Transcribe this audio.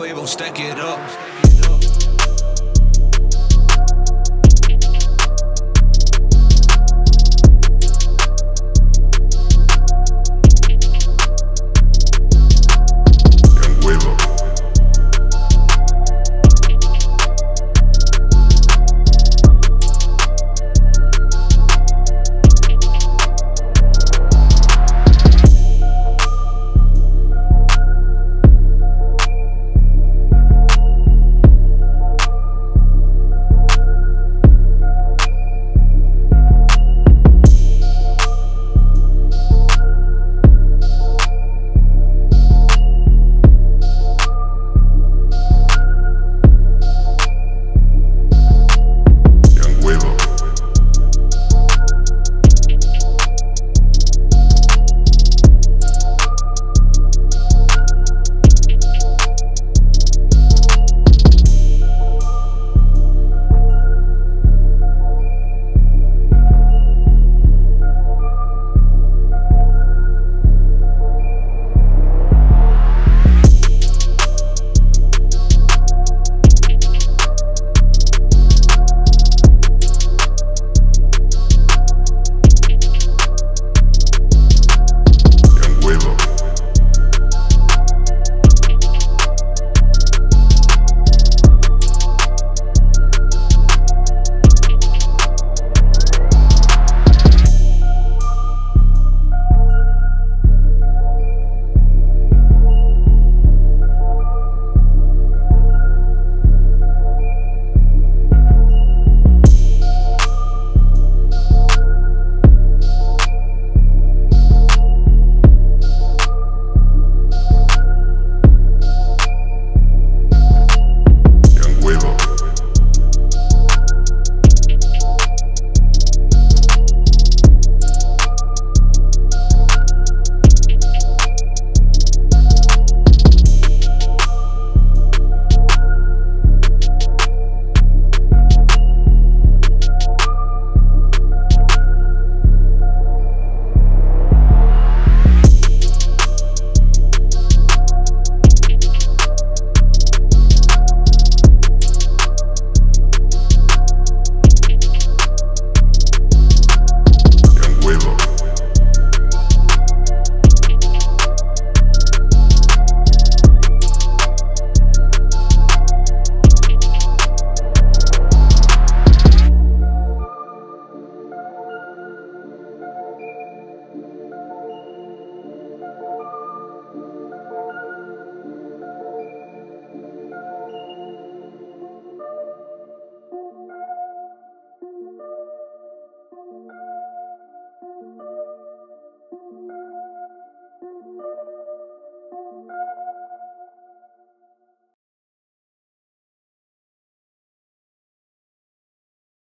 we gon' stack it up.